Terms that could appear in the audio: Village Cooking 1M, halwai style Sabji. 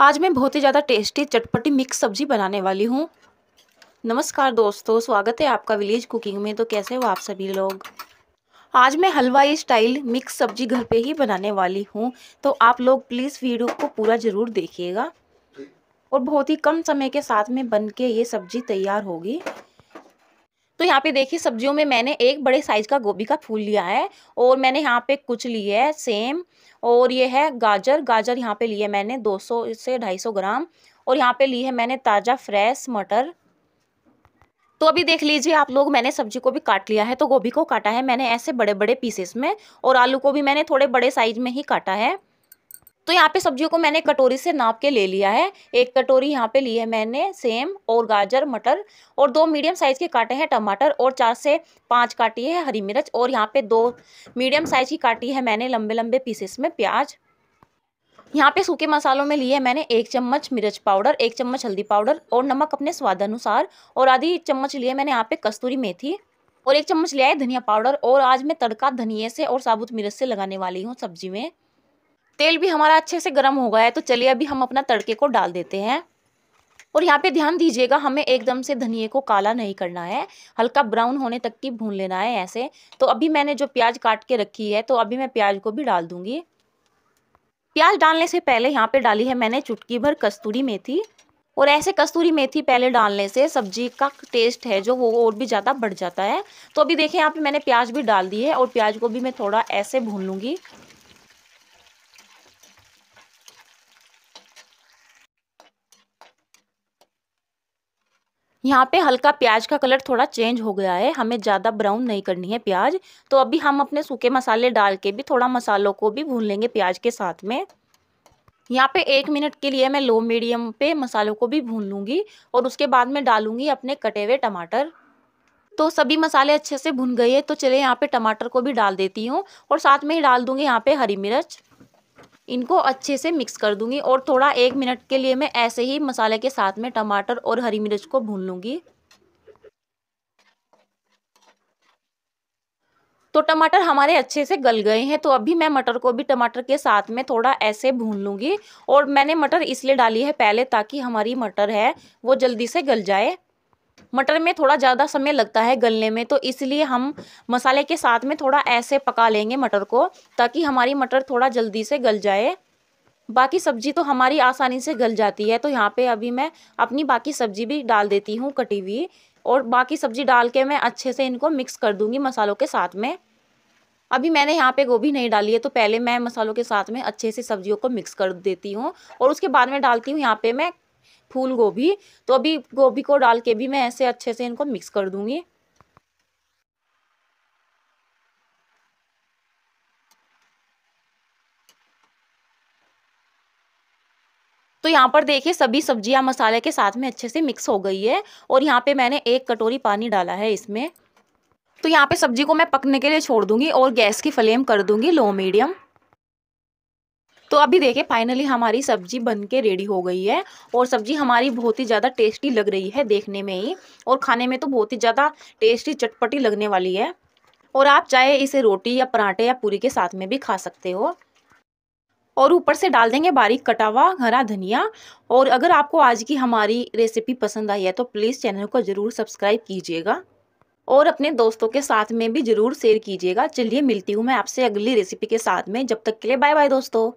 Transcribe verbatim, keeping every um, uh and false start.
आज मैं बहुत ही ज़्यादा टेस्टी चटपटी मिक्स सब्जी बनाने वाली हूँ। नमस्कार दोस्तों, स्वागत है आपका विलेज कुकिंग में। तो कैसे हो आप सभी लोग। आज मैं हलवाई स्टाइल मिक्स सब्जी घर पे ही बनाने वाली हूँ, तो आप लोग प्लीज़ वीडियो को पूरा ज़रूर देखिएगा। और बहुत ही कम समय के साथ में बन के ये सब्जी तैयार होगी। तो यहाँ पे देखिए, सब्जियों में मैंने एक बड़े साइज़ का गोभी का फूल लिया है और मैंने यहाँ पे कुछ लिया है सेम, और ये है गाजर। गाजर यहाँ पे लिए मैंने दो सौ से ढाई सौ ग्राम, और यहाँ पे ली है मैंने ताज़ा फ्रेश मटर। तो अभी देख लीजिए आप लोग, मैंने सब्जी को भी काट लिया है। तो गोभी को काटा है मैंने ऐसे बड़े बड़े पीसेस में, और आलू को भी मैंने थोड़े बड़े साइज़ में ही काटा है। तो यहाँ पे सब्जियों को मैंने कटोरी से नाप के ले लिया है। एक कटोरी यहाँ पे ली है मैंने सेम और गाजर मटर, और दो मीडियम साइज़ के काटे हैं टमाटर, और चार से पाँच काटी है हरी मिर्च, और यहाँ पे दो मीडियम साइज़ की काटी है मैंने लंबे लंबे पीसेस में प्याज। यहाँ पे सूखे मसालों में लिए है मैंने एक चम्मच मिर्च पाउडर, एक चम्मच हल्दी पाउडर, और नमक अपने स्वादानुसार, और आधी चम्मच लिए मैंने यहाँ पे कस्तूरी मेथी, और एक चम्मच लिया है धनिया पाउडर। और आज मैं तड़का धनिए से और साबुत मिर्च से लगाने वाली हूँ सब्जी में। तेल भी हमारा अच्छे से गर्म हो गया है, तो चलिए अभी हम अपना तड़के को डाल देते हैं। और यहाँ पे ध्यान दीजिएगा, हमें एकदम से धनिए को काला नहीं करना है, हल्का ब्राउन होने तक की भून लेना है ऐसे। तो अभी मैंने जो प्याज काट के रखी है, तो अभी मैं प्याज को भी डाल दूँगी। प्याज डालने से पहले यहाँ पे डाली है मैंने चुटकी भर कस्तूरी मेथी, और ऐसे कस्तूरी मेथी पहले डालने से सब्जी का टेस्ट है जो वो और भी ज़्यादा बढ़ जाता है। तो अभी देखिए यहाँ पे मैंने प्याज भी डाल दी है, और प्याज को भी मैं थोड़ा ऐसे भून लूँगी। यहाँ पे हल्का प्याज का कलर थोड़ा चेंज हो गया है, हमें ज़्यादा ब्राउन नहीं करनी है प्याज। तो अभी हम अपने सूखे मसाले डाल के भी थोड़ा मसालों को भी भून लेंगे प्याज के साथ में। यहाँ पे एक मिनट के लिए मैं लो मीडियम पे मसालों को भी भून लूँगी, और उसके बाद में डालूँगी अपने कटे हुए टमाटर। तो सभी मसाले अच्छे से भुन गए, तो चलिए यहाँ पर टमाटर को भी डाल देती हूँ, और साथ में ही डाल दूँगी यहाँ पर हरी मिर्च। इनको अच्छे से मिक्स कर दूंगी, और थोड़ा एक मिनट के लिए मैं ऐसे ही मसाले के साथ में टमाटर और हरी मिर्च को भून लूँगी। तो टमाटर हमारे अच्छे से गल गए हैं, तो अभी मैं मटर को भी टमाटर के साथ में थोड़ा ऐसे भून लूँगी। और मैंने मटर इसलिए डाली है पहले, ताकि हमारी मटर है वो जल्दी से गल जाए। मटर में थोड़ा ज़्यादा समय लगता है गलने में, तो इसलिए हम मसाले के साथ में थोड़ा ऐसे पका लेंगे मटर को, ताकि हमारी मटर थोड़ा जल्दी से गल जाए। बाकी सब्जी तो हमारी आसानी से गल जाती है। तो यहाँ पे अभी मैं अपनी बाकी सब्जी भी डाल देती हूँ कटी हुई, और बाकी सब्जी डाल के मैं अच्छे से इनको मिक्स कर दूँगी मसालों के साथ में। अभी मैंने यहाँ पे गोभी नहीं डाली है, तो पहले मैं मसालों के साथ में अच्छे से सब्जियों को मिक्स कर देती हूँ, और उसके बाद में डालती हूँ यहाँ पे मैं फूल गोभी। तो अभी गोभी को डाल के भी मैं ऐसे अच्छे से इनको मिक्स कर दूंगी। तो यहाँ पर देखिए, सभी सब्जियां मसाले के साथ में अच्छे से मिक्स हो गई है, और यहाँ पे मैंने एक कटोरी पानी डाला है इसमें। तो यहाँ पे सब्जी को मैं पकने के लिए छोड़ दूंगी, और गैस की फ्लेम कर दूंगी लो मीडियम। तो अभी देखिए, फाइनली हमारी सब्जी बनके रेडी हो गई है, और सब्जी हमारी बहुत ही ज़्यादा टेस्टी लग रही है देखने में ही, और खाने में तो बहुत ही ज़्यादा टेस्टी चटपटी लगने वाली है। और आप चाहे इसे रोटी या पराठे या पूरी के साथ में भी खा सकते हो। और ऊपर से डाल देंगे बारीक कटा हुआ हरा धनिया। और अगर आपको आज की हमारी रेसिपी पसंद आई है, तो प्लीज़ चैनल को ज़रूर सब्सक्राइब कीजिएगा, और अपने दोस्तों के साथ में भी ज़रूर शेयर कीजिएगा। चलिए मिलती हूँ मैं आपसे अगली रेसिपी के साथ में। जब तक के लिए बाय बाय दोस्तों।